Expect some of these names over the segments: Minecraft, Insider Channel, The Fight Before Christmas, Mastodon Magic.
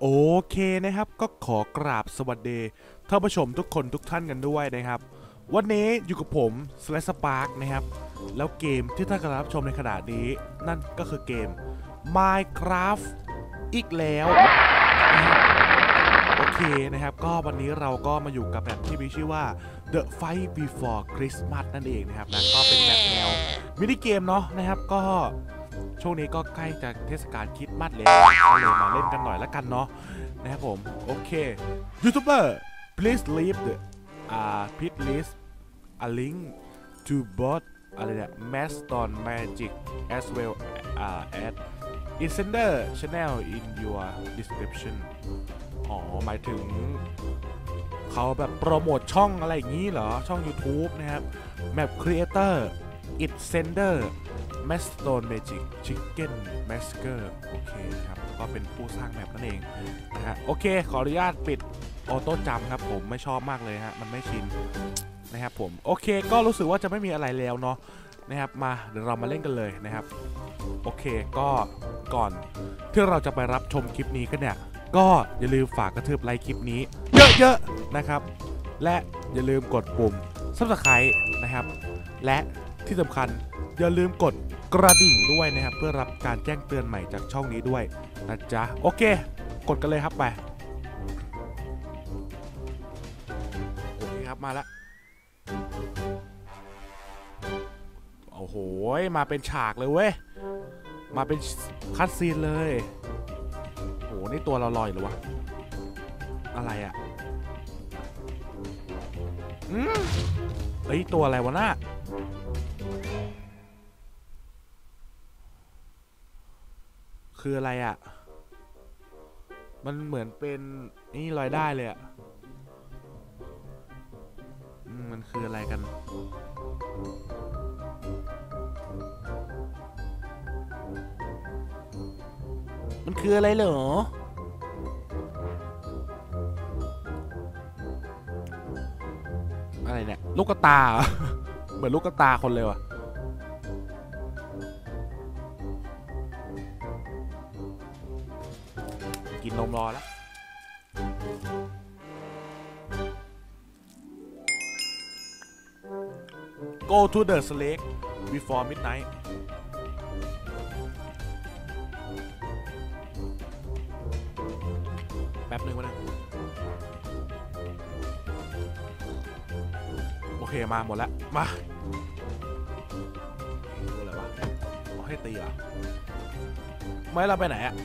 โอเคนะครับก็ขอกราบสวัสดีท่านผู้ชมทุกคนทุกท่านกันด้วยนะครับวันนี้อยู่กับผมสปาร์คนะครับแล้วเกมที่ท่านกำลังรับชมในขณะนี้นั่นก็คือเกม Minecraft อีกแล้วโอเคนะครับก็วันนี้เราก็มาอยู่กับแบบที่มีชื่อว่า The Fight Before Christmas นั่นเองนะครับนะก็เป็นแบบแนวมินิเกมเนาะนะครับก็ช่วงนี้ก็ใกล้จะเทศกาลคริสต์มาสแล้วเลยมาเล่นกันหน่อยละกันเนาะนะครับผมโอเคยูทูบเบอร์ please leave the please leave a link to bot อะไรเนี่ย Mastodon Magic as well as Insider Channel in your description อ๋อหมายถึงเขาแบบโปรโมทช่องอะไรอย่างนี้เหรอช่อง YouTube นะครับ Map Creator Insiderแมสโตนเมจิกชิคเก้นแมสเกอร์โอเคครับก็เป็นผู้สร้างแบบนั่นเองนะฮะโอเคขออนุญาตปิดออโต้จำครับผมไม่ชอบมากเลยฮะมันไม่ชินนะครับผมโอเคก็รู้สึกว่าจะไม่มีอะไรแล้วเนาะนะครับมาเดี๋ยวเรามาเล่นกันเลยนะครับโอเคก็ก่อนที่เราจะไปรับชมคลิปนี้กันเนี่ยก็อย่าลืมฝากกระทืบไลค์คลิปนี้เยอะๆนะครับและอย่าลืมกดปุ่ม Subscribe นะครับและที่สำคัญอย่าลืมกดกระดิ่งด้วยนะครับเพื่อรับการแจ้งเตือนใหม่จากช่องนี้ด้วยนะจ๊ะโอเคกดกันเลยครับไปโอเคครับมาละโอ้โหมาเป็นฉากเลยเว้ยมาเป็นคัตซีนเลยโอ้โหนี่ตัวเราลอยหรือวะอะไรอ่ะเฮ้ยตัวอะไรวะน่ะคืออะไรอ่ะมันเหมือนเป็นนี่ลอยได้เลยอ่ะมันคืออะไรกันมันคืออะไรเหรออะไรเนี่ยลูกตา เหมือนลูกตาคนเลยว่ะกินนมรอแล้วGo to the lake before midnight แป๊บหนึ่งวะนะโอเคมาหมดแล้วมาดูอะไรวะเอาให้ตีเหรอไม่เราไปไหนอะ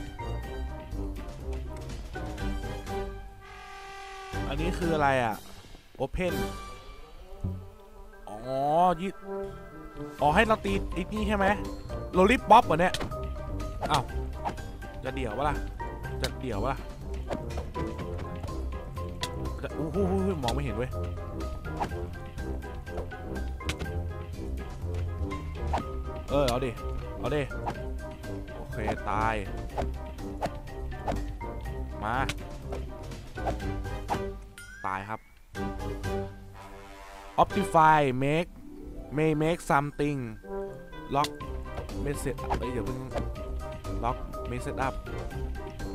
อันนี้คืออะไรอ่ะ Open อ๋อยิอ๋อให้เราตีอีกนี่ใช่ไหมโรลิปป๊อปเหรอเนี่ยอ้าวจะเดี่ยววะล่ะจะเดี่ยววะล่ะอู้หูมองไม่เห็นเว้ยเออเอาดิเอาดิโอเคตายมาตายครับ Optify make may make something lock message up เดี๋ยวเพิ่ง lock message up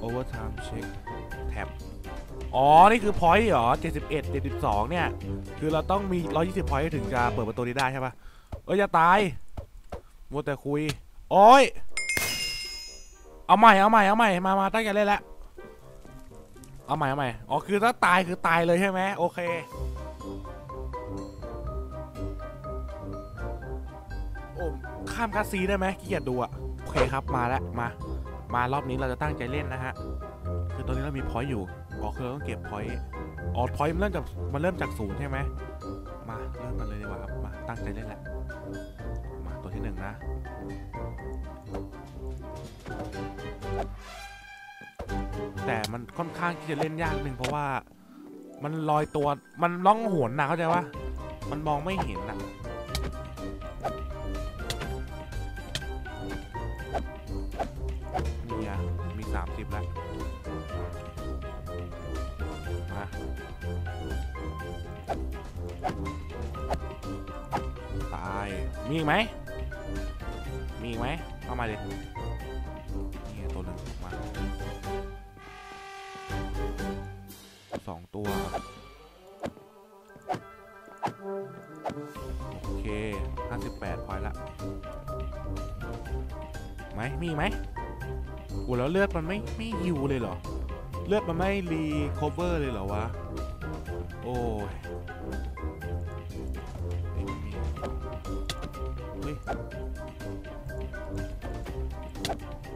overtime check tab อ๋อนี่คือ point เหรอ71 72เนี่ยคือเราต้องมี120 point ถึงจะเปิดประตูนี้ได้ใช่ปะเอ้ยอย่าตายมัวแต่คุยโอ้ยเอาใหม่เอาใหม่เอาใหม่มาตั้งใจเล่นละเอาใหม่เอาใหม่อ๋อคือถ้าตายคือตายเลยใช่ไหมโอเคโอ้ข้ามคาซีได้ไหมขี้เกียจดูอะโอเคครับมาแล้วมารอบนี้เราจะตั้งใจเล่นนะฮะคือตอนนี้เรามีพอยต์อยู่อ๋อคือเราต้องเก็บพอยต์อ๋อพอยต์มันเริ่มจากศูนย์ใช่ไหมมาเริ่มกันเลยดีกว่าครับมาตั้งใจเล่นแหละมาตัวที่หนึ่งนะแต่มันค่อนข้างที่จะเล่นยากนึงเพราะว่ามันลอยตัวมันล่องหนนะเข้าใจว่ามันมองไม่เห็นนะนี่อะมี30แล้วมาตายมีอีกไหมมีอีกไหมเอามาเลยนี่ตัวนึงมา 2ตัวโอเค58พอยละไหมมีไหมโอ้แล้วเลือดมันไม่ฮิวเลยเหรอเลือดมันไม่รีคัฟเวอร์เลยเหรอวะโอ้ย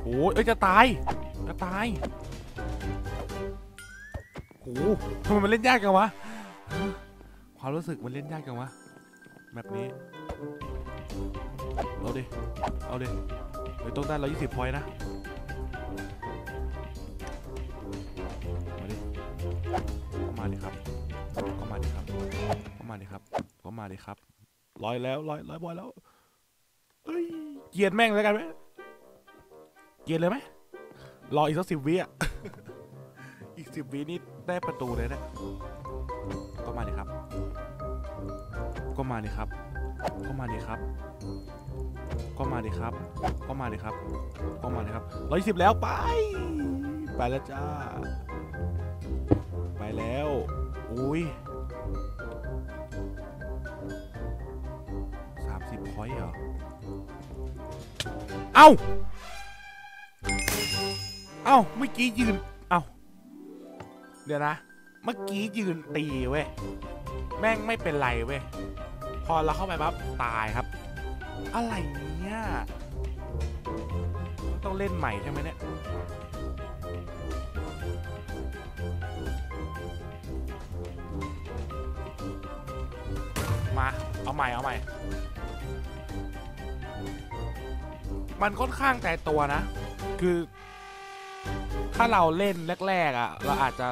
โอ้ยจะตายจะตายโอ้ทำไมมันเล่นยากจังวะความรู้สึกมันเล่นยากจังวะแบบนี้เอาดิเอาดิไปต้องได้120พอยต์นะมาดิมาดิครับก็มาดิครับก็มาดิครับก็มาดิครับร้อยแล้วร้อยบอยแล้วเกียดแม่งแล้วกันไหมเกียดเลยไหมรออีกสัก10 วิอ่ะอีก10 วินี่ได้ประตูเลยนะก็มาดิครับก็มาดิครับก็มาดิครับก็มาดิครับก็มาดิครับก็มาดิครับ120แล้วไปแล้วจ้าไปแล้วอุ้ย30พอยต์เหรอเอ้าเอ้าเมื่อกี้ยืนเอ้าเดี๋ยวนะเมื่อกี้ยืนตีเว้ยแม่งไม่เป็นไรเว้ยพอเราเข้าไปปั๊บตายครับอะไรเนี่ยต้องเล่นใหม่ใช่ไหมเนี่ยมาเอาใหม่เอาใหม่มันค่อนข้างแต่ตัวนะคือถ้าเราเล่นแรกๆอ่ะเราอาจจะ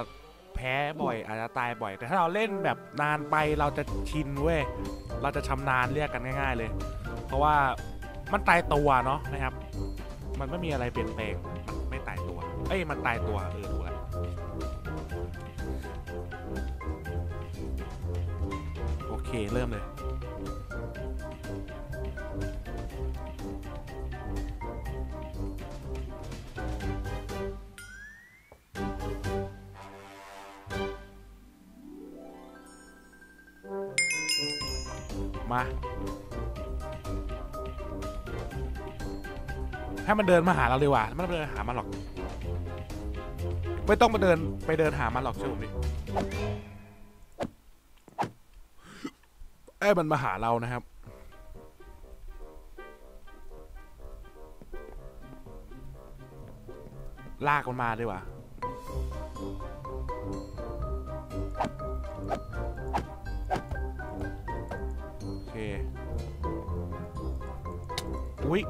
แพ้บ่อยอาจจะตายบ่อยแต่ถ้าเราเล่นแบบนานไปเราจะชินเว้ยเราจะชำนาญเรียกกันง่ายๆเลยเพราะว่ามันตายตัวเนาะนะครับมันไม่มีอะไรเปลี่ยนแปลงมันไม่ตายตัวเอ้ยมันตายตัวถูกแล้วโอเคเริ่มเลยมาให้มันเดินมาหาเราดีกว่าไม่ต้องเดินหามันหรอกไม่ต้องมาเดินไปเดินหามันหรอกเชื่อผมดิเอ้ยมันมาหาเรานะครับลากมันมาดีกว่าอุ้ย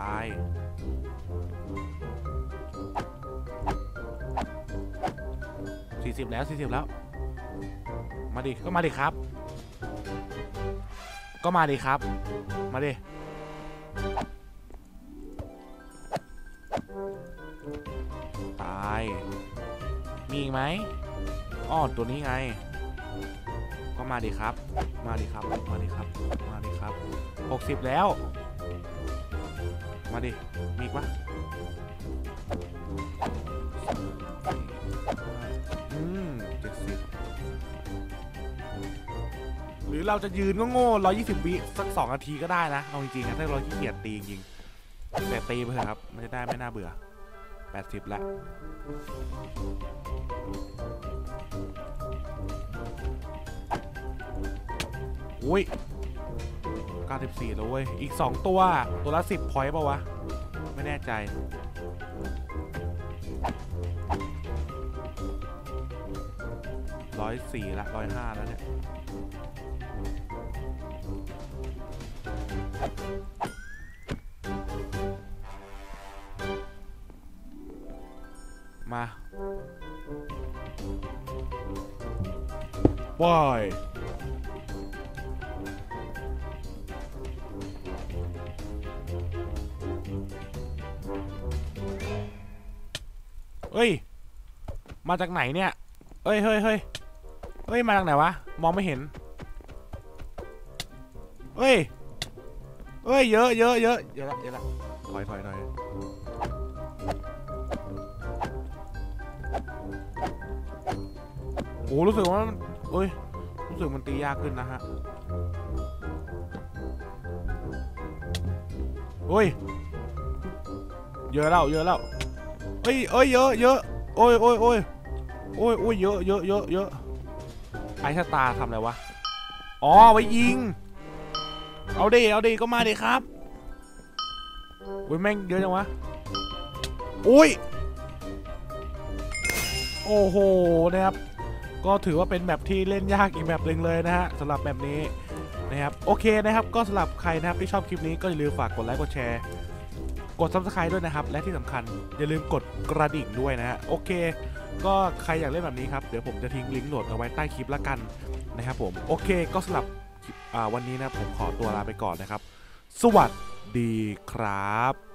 ตาย40แล้ว40แล้วมาดิก็มาดิครับก็มาดิครับมาดิตายมีอีกไหมอ้อตัวนี้ไงก็มาดิครับมาดิครับมาดิครับมาดิครับ60แล้วมาดิมีอีกปะ70หรือเราจะยืนก็โง่120วิสัก2นาทีก็ได้นะเอาจริงๆนะถ้าเราขี้เกียจตีจริงแต่ตีไปเถอะครับมันจะได้ไม่น่าเบื่อ80แล้วอุ้ย94แล้วเว้ยอีก2ตัวตัวละ10พอยต์ป่าวะไม่แน่ใจ104ละ105แล้วเนี่ยมาบอยเฮ้ยมาจากไหนเนี่ยเฮ้ยเฮ้ยมาจากไหนวะมองไม่เห็นเฮ้ยเยอะละถอย โอ้รู้สึกว่าโอ้ยรู้สึกมันตียากขึ้นนะฮะโอ้ยเยอะแล้วเยอะแล้วเอ้ยเอ้ยเยอะเยอะโอ้ยโอ้ยโอ้ยโอ้ยโอ้ยเยอะเยอะเยอะเยอะไอ้ชะตาทำอะไรวะอ๋อไว้ยิงเอาดิเอาดิก็มาดิครับโอ้ยแม่งเยอะจังวะโอ้ยโอ้โหนะครับก็ถือว่าเป็นแมปที่เล่นยากอีกแมปหนึ่งเลยนะฮะสำหรับแมปนี้นะครับโอเคนะครับก็สำหรับใครนะครับที่ชอบคลิปนี้ก็อย่าลืมฝากกดไลค์กดแชร์กด Subscribe ด้วยนะครับและที่สำคัญอย่าลืมกดกระดิ่งด้วยนะฮะโอเคก็ใครอยากเล่นแบบนี้ครับเดี๋ยวผมจะทิ้งลิงก์โหลดเอาไว้ใต้คลิปละกันนะครับผมโอเคก็สำหรับวันนี้นะผมขอตัวลาไปก่อนนะครับสวัสดีครับ